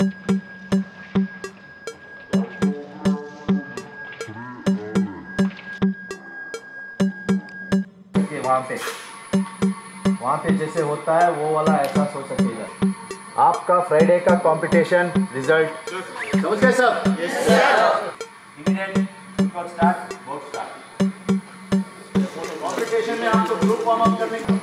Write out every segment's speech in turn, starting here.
वहाँ पे जैसे होता है वो वाला ऐसा सोच सकेगा। आपका फ्राइडे का कंपटीशन रिजल्ट समझ गए सब? Yes sir. Immediate start board start. Competition में आपको ग्रुप फॉर्म अप करने को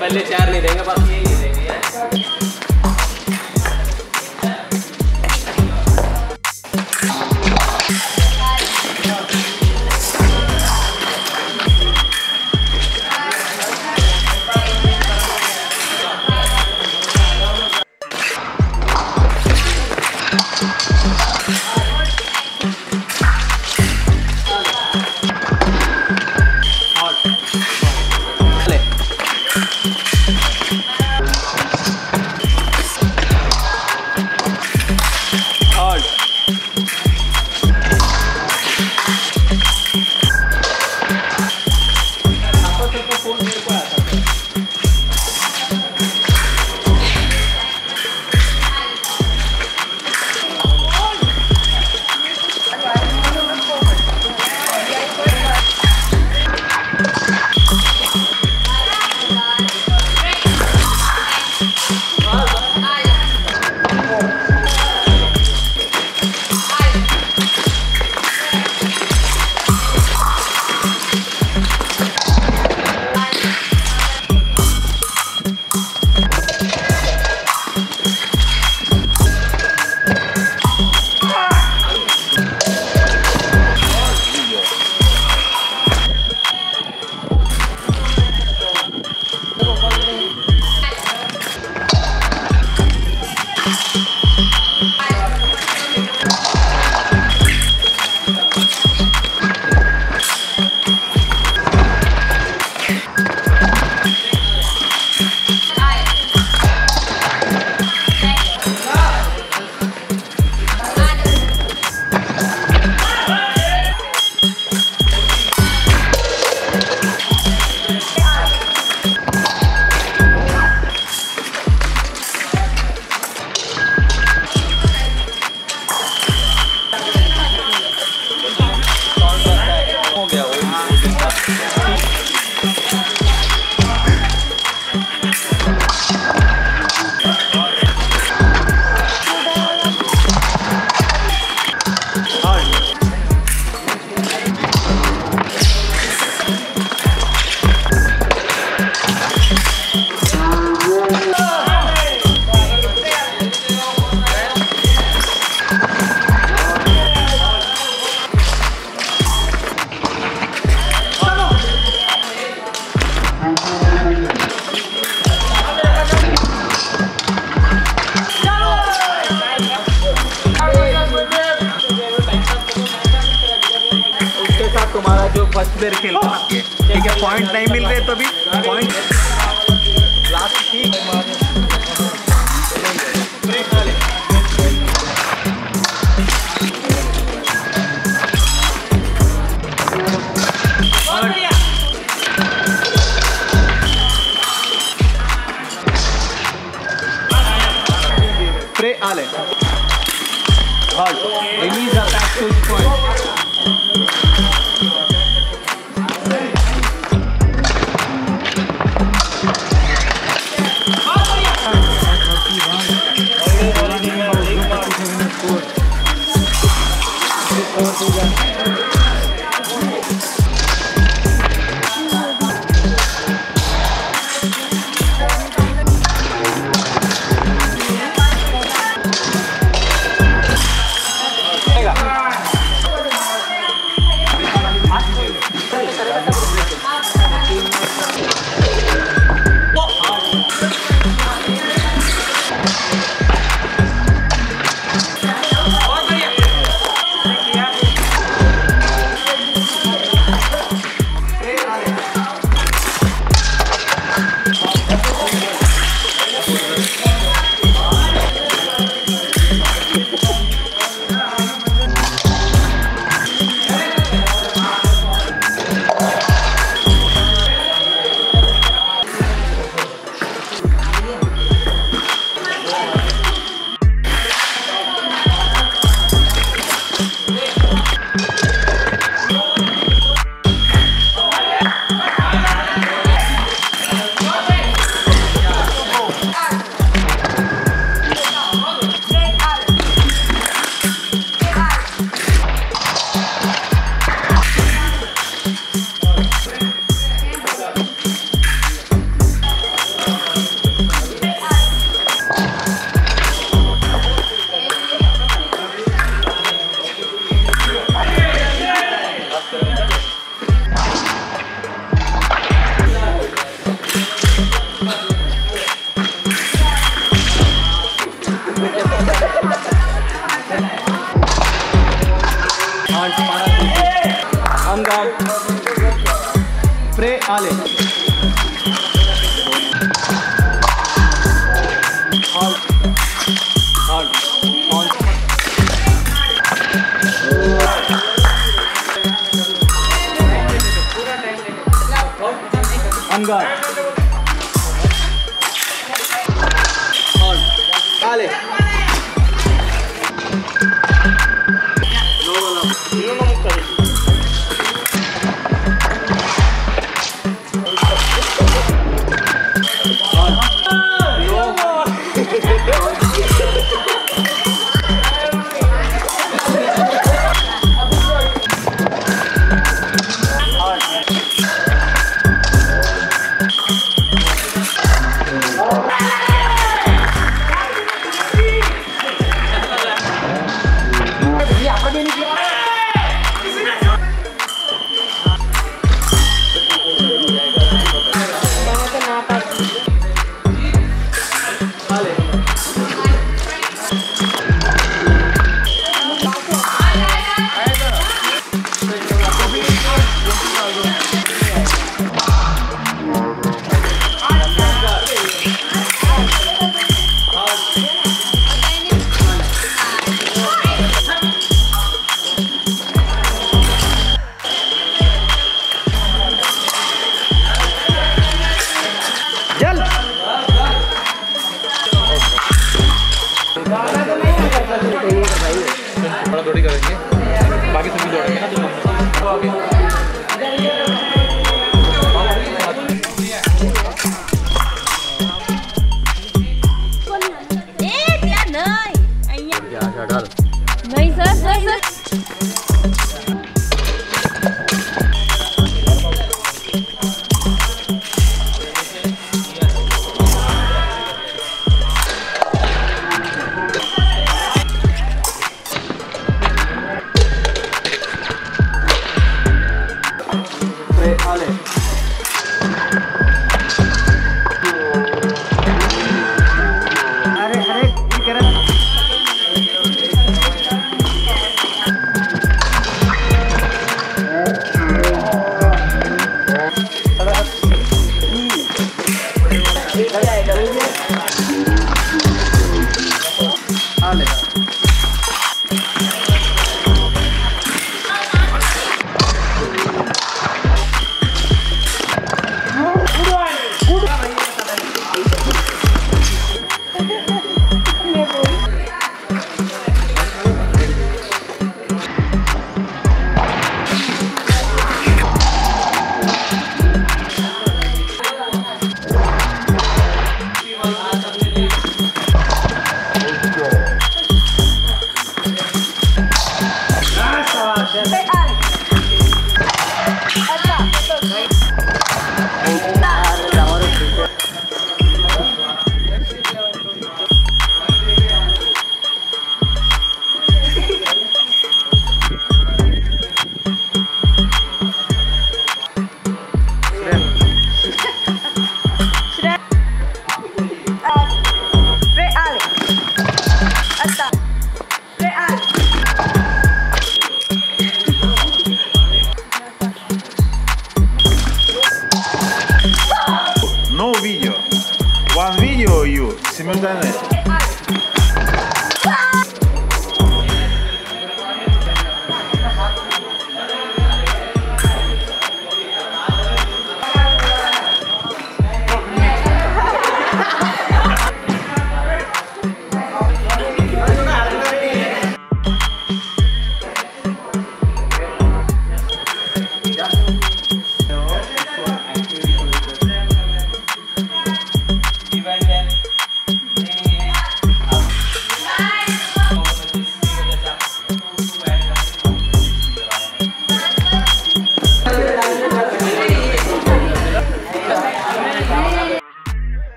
पहले चार नहीं देंगे, बाकी यही देंगे। फर्स्ट प्लेयर खेल ठीक है। पॉइंट नहीं मिल रहे तो भी पॉइंट लास्ट की Ale hard release a back to his point Pre Ale Angar Ale जाएगा आ लेगा। No video, one video you simultaneously.